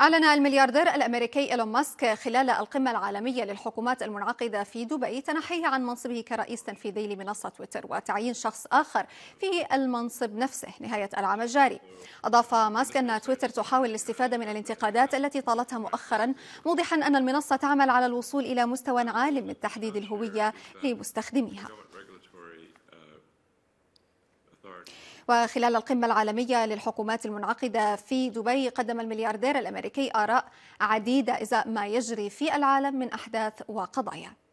أعلن الملياردير الأمريكي إيلون ماسك خلال القمة العالمية للحكومات المنعقدة في دبي تنحيه عن منصبه كرئيس تنفيذي لمنصة تويتر وتعيين شخص آخر في المنصب نفسه نهاية العام الجاري. أضاف ماسك أن تويتر تحاول الاستفادة من الانتقادات التي طالتها مؤخرا، موضحا أن المنصة تعمل على الوصول إلى مستوى عال من تحديد الهوية لمستخدميها. وخلال القمة العالمية للحكومات المنعقدة في دبي قدم الملياردير الأمريكي آراء عديدة إزاء ما يجري في العالم من أحداث وقضايا.